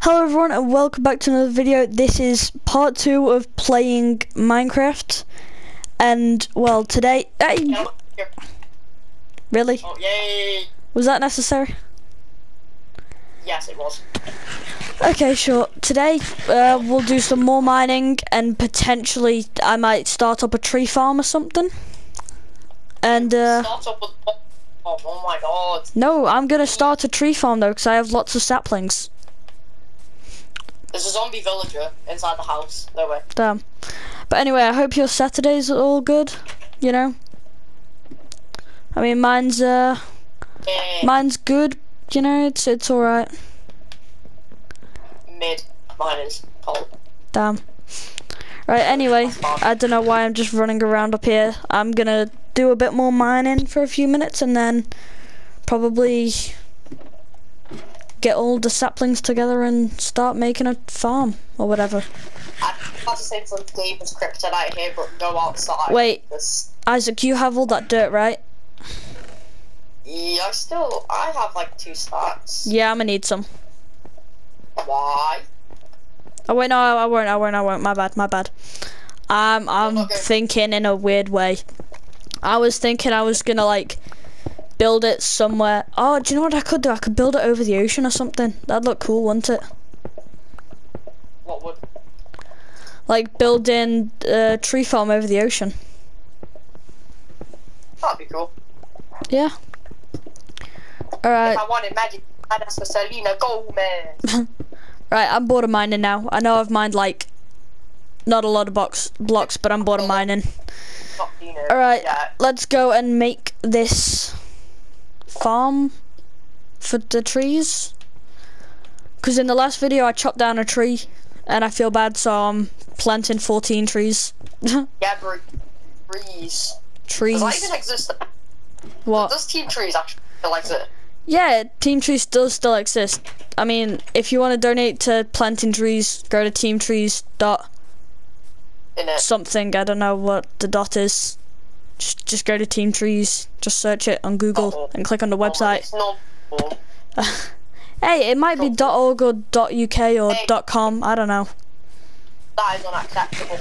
Hello everyone and welcome back to another video. This is part 2 of playing Minecraft, and well today... Really? Oh, yay. Was that necessary? Yes, it was. Okay, sure. Today we'll do some more mining and potentially I might start up a tree farm or something. And start up with... oh my god. No, I'm gonna start a tree farm though because I have lots of saplings. There's a zombie villager inside the house. No way. Damn. But anyway, I hope your Saturdays are all good. You know. I mean, mine's mine's good. You know, it's all right. Mid. Mine is cold. Damn. Right. Anyway, I don't know why I'm just running around up here. I'm gonna do a bit more mining for a few minutes and then probably get all the saplings together and start making a farm or whatever. I have to say some dangerous kryptonite here, but go outside. Wait, Isaac, you have all that dirt, right? Yeah, I have like 2 stacks. Yeah, I'm gonna need some. Why? Oh wait, no, I won't. My bad. I'm thinking in a weird way. I was thinking I was gonna like build it somewhere. Oh, do you know what I could do? I could build it over the ocean or something. That'd look cool, wouldn't it? What would? Like building a tree farm over the ocean. That'd be cool. Yeah. Alright. If I wanted magic, I'd ask for Selena Gomez. Right, I'm bored of mining now. I know I've mined like not a lot of blocks, but I'm bored of mining. Alright, yeah. Let's go and make this farm for the trees, because in the last video I chopped down a tree and I feel bad, so I'm planting 14 trees. Yeah, trees. Does that even exist? What? Does Team Trees actually still exist? Yeah, Team Trees does still exist. I mean, if you want to donate to planting trees, go to teamtrees.something. I don't know what the dot is. Just go to Team Trees, just search it on Google and click on the website. Hey, it might be .org or .uk or .com, I don't know. That is unacceptable.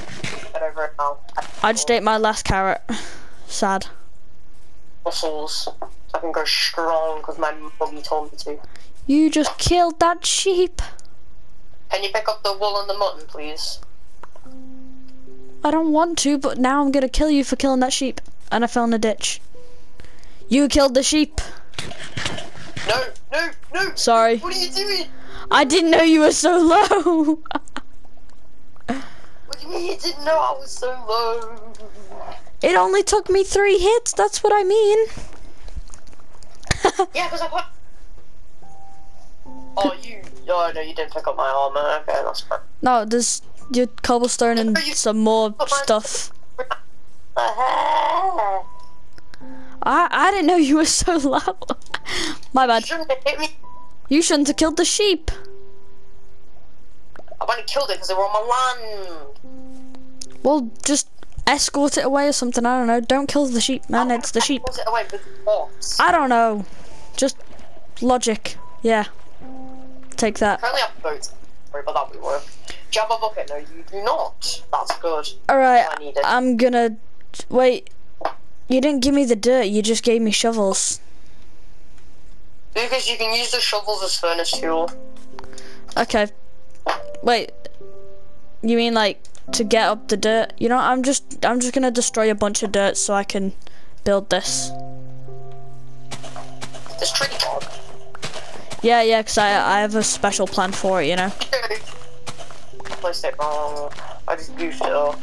Get over it now. I just ate my last carrot. Sad. Muscles. I can go strong because my mummy told me to. You just killed that sheep. Can you pick up the wool and the mutton, please? I don't want to, but now I'm gonna kill you for killing that sheep. And I fell in a ditch. You killed the sheep. No. Sorry. What are you doing? I didn't know you were so low. What do you mean you didn't know I was so low? It only took me 3 hits, that's what I mean. Yeah, because I got... Oh, you... Oh, no, you didn't pick up my armor. Okay, that's fine. No, there's... your cobblestone and some more stuff. I didn't know you were so loud. My bad. You shouldn't have hit me. You shouldn't have killed the sheep. I wouldn't have killed it because they were on my land. Well, just escort it away or something. I don't know. Don't kill the sheep, man. It's the sheep. Escort it away with what? I don't know. Just logic. Yeah. Take that. Currently, I have boats. Sorry, but that would work. Do you have a bucket? No, you do not. That's good. Alright, I'm gonna... Wait. You didn't give me the dirt, you just gave me shovels. Lucas, you can use the shovels as furnace fuel. Okay. Wait. You mean, like, to get up the dirt? You know, I'm just gonna destroy a bunch of dirt so I can build this. This tree dog. Yeah, because I have a special plan for it, you know. Placed it wrong. I just goofed it up.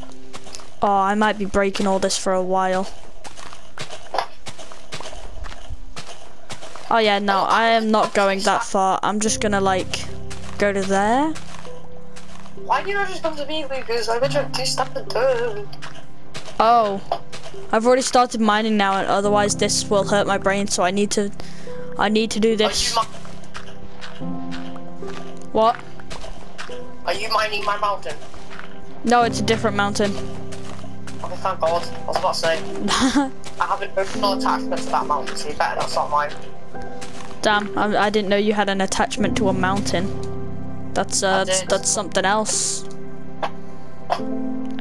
Oh, I might be breaking all this for a while. Oh yeah, no, I am not going that far. I'm just gonna like go to there. Why do you not just come to me, Lucas? I bet you have 2 stuff to do. Oh, I've already started mining now, and otherwise this will hurt my brain. So I need to do this. What? Are you mining my mountain? No, it's a different mountain. Okay, thank God. I was about to say. I haven't opened an attachment to that mountain, so you better not start mine. Damn, I didn't know you had an attachment to a mountain. That's something else.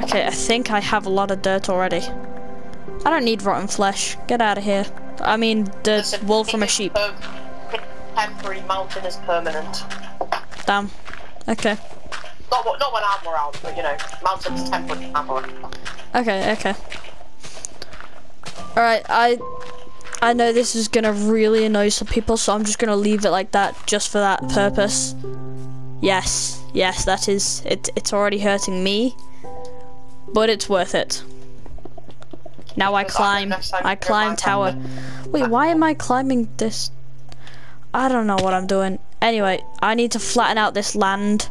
Okay, I think I have a lot of dirt already. I don't need rotten flesh. Get out of here. I mean, the wool from a sheep. Temporary mountain is permanent. Damn. Okay. Not when I'm around, but you know, mountain's temporary armor. Okay, okay. Alright, I know this is gonna really annoy some people, so I'm just gonna leave it like that just for that purpose. Yes, yes, that is it. It's already hurting me, but it's worth it. Now I climb. I climb tower. Wait, why am I climbing this? I don't know what I'm doing. Anyway, I need to flatten out this land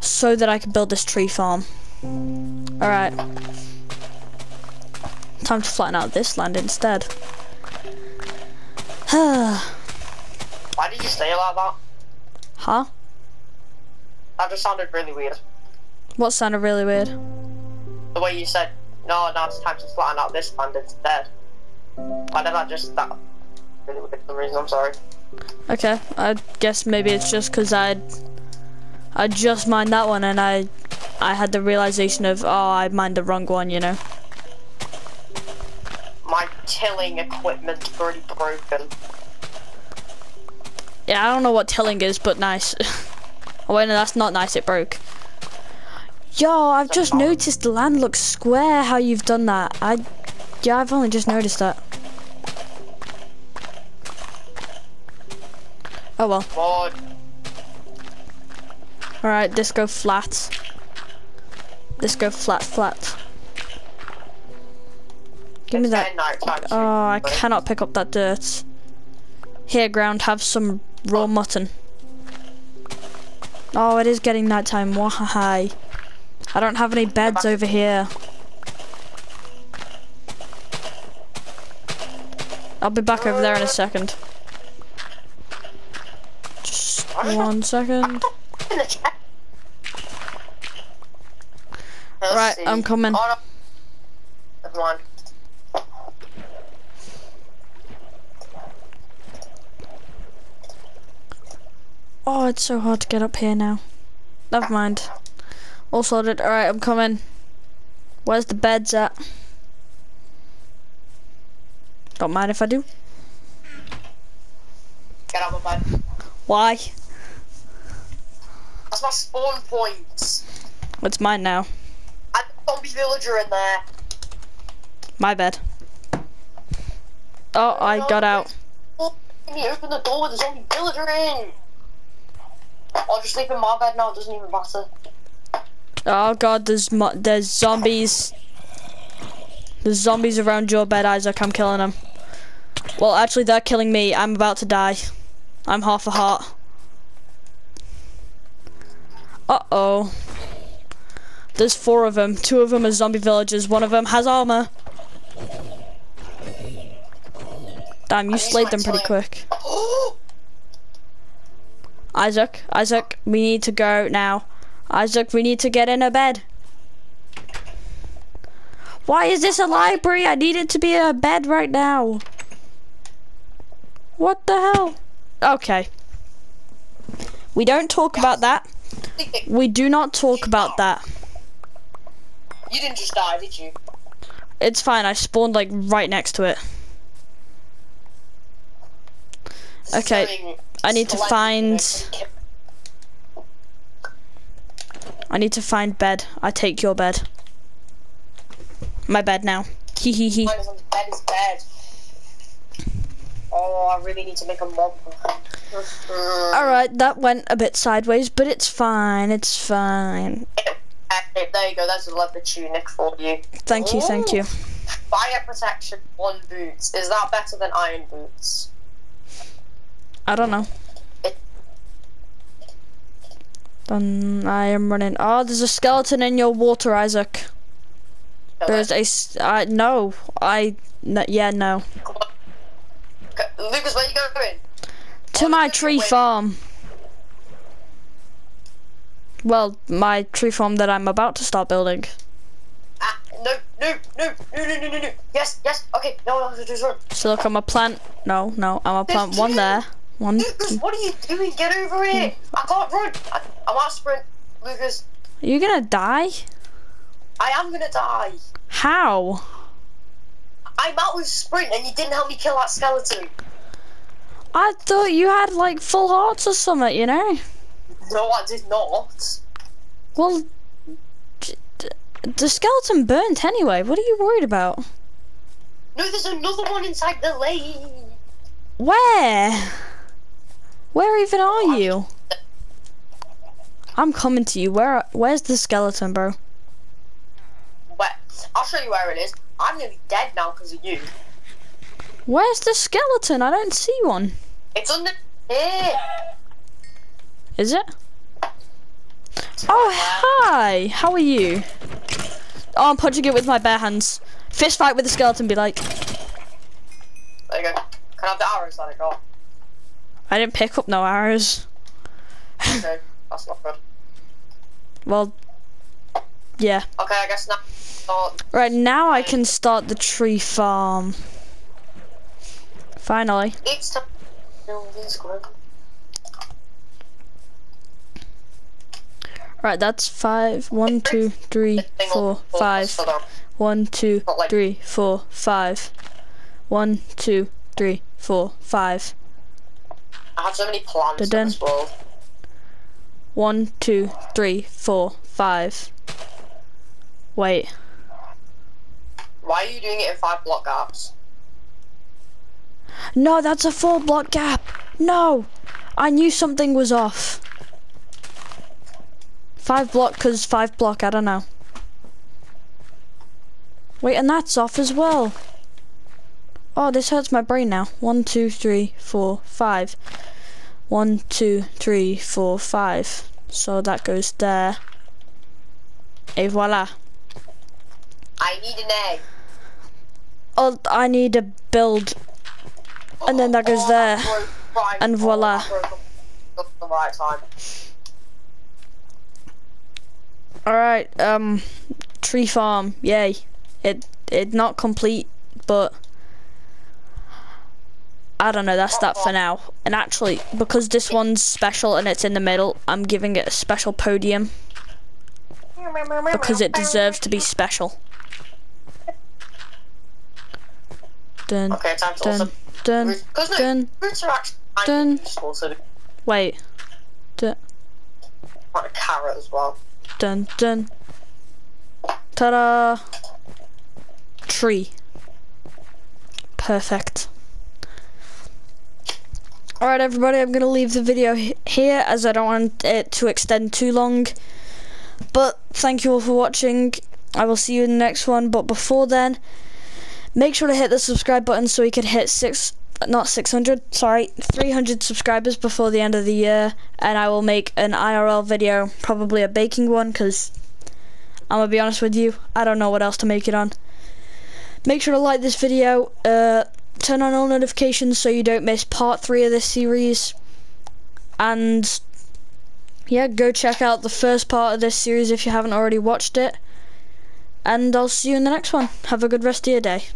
so that I can build this tree farm. All right, time to flatten out this land instead. Why did you say like that? Huh? That just sounded really weird. What sounded really weird? The way you said, no, now it's time to flatten out this land instead. Why did I just that? Really weird for some reason, I'm sorry. Okay, I guess maybe it's just because I just mined that one and I had the realization of, oh, I mined the wrong one, you know. My tilling equipment's already broken. Yeah, I don't know what tilling is, but nice. Oh wait, no, that's not nice, it broke. Yo, I've just noticed the land looks square how you've done that. Yeah, I've only just noticed that. Oh well. Alright, disco flat. Disco flat, flat. Give me that. Oh, I cannot pick up that dirt. Here, ground, have some raw mutton. Oh, it is getting nighttime. Why? I don't have any beds over here. I'll be back over there in a second. Just 1 second. Right, I'm coming. Oh, it's so hard to get up here now. Never mind. All sorted. Alright, I'm coming. Where's the beds at? Don't mind if I do. Get out of my bed. Why? That's my spawn point. It's mine now. And a zombie villager in there. My bed. Oh, I got out. You open the door with a zombie villager in. I'll just sleep in my bed now, it doesn't even matter. Oh god, there's zombies. There's zombies around your bed, Isaac, I'm killing them. Well, actually, they're killing me. I'm about to die. I'm half a heart. Uh-oh. There's 4 of them. 2 of them are zombie villagers. 1 of them has armor. Damn, you slayed them pretty quick. Isaac, Isaac, we need to go now. Isaac, we need to get in a bed. Why is this a library? I need it to be a bed right now. What the hell? Okay. We don't talk about that. We do not talk about that. You didn't just die, did you? It's fine. I spawned like right next to it. Okay. I need to find... I need to find bed. I take your bed. My bed now. Hee hee hee. Bed is bed. Oh, I really need to make a mob. Alright, that went a bit sideways, but it's fine. It's fine. There you go. That's a leather tunic for you. Thank you, thank you. Fire protection on boots. Is that better than iron boots? I don't know. Then I am running. Oh, there's a skeleton in your water, Isaac. There's a. No. Yeah, no. Lucas, where are you going? To my tree farm. Well, my tree farm that I'm about to start building. No. Yes. Okay, no, just run. So look, I'm a plant. No, I'm a plant. One there. Lucas, what are you doing? Get over here! I can't run! I I want to sprint, Lucas. Are you gonna die? I am gonna die. How? I'm out with sprint and you didn't help me kill that skeleton. I thought you had like full hearts or something, you know? No, I did not. Well, the skeleton burnt anyway. What are you worried about? No, there's another one inside the lake. Where? Where even are you? I'm coming to you. Where's the skeleton, bro? Where? I'll show you where it is. I'm gonna be dead now because of you. Where's the skeleton? I don't see one. It's under here. Is it? Oh, hi. How are you? Oh, I'm punching it with my bare hands. Fist fight with the skeleton, be like. There you go. Can I have the arrows that I got? I didn't pick up no arrows. Okay, that's not good. Well, yeah. Okay, I guess now. Right, now I can start the tree farm. Finally. It's time to build this group. Right, that's 5, 1, 2, 3, 4, 5. 1, 2, 3, 4, 5. 1, 2, 3, 4, 5. I have so many plans in this world. 1, 2, 3, 4, 5. Wait. Why are you doing it in 5 block gaps? No, that's a 4 block gap. No, I knew something was off. 5 block, cause 5 block, I don't know. Wait, and that's off as well. Oh, this hurts my brain now. 1, 2, 3, 4, 5. 1, 2, 3, 4, 5. So that goes there. Et voila. I need an egg. Oh, I need a build. And then that goes there. Right. And voila. The right time. Alright, tree farm, yay. It not complete, but I don't know, that's that for now. And actually, because this one's special and it's in the middle, I'm giving it a special podium. Because it deserves to be special. Dun, okay, time to dun, dun, dun, dun, dun. Wait. Dun. I want a carrot as well. Dun dun. Ta-da! Tree. Perfect. Alright everybody, I'm going to leave the video here as I don't want it to extend too long. But thank you all for watching. I will see you in the next one, but before then, make sure to hit the subscribe button so we can hit 300 subscribers before the end of the year, and I will make an IRL video, probably a baking one, because I'm going to be honest with you, I don't know what else to make it on. Make sure to like this video, turn on all notifications so you don't miss part 3 of this series, and yeah, go check out the first part of this series if you haven't already watched it, and I'll see you in the next one. Have a good rest of your day.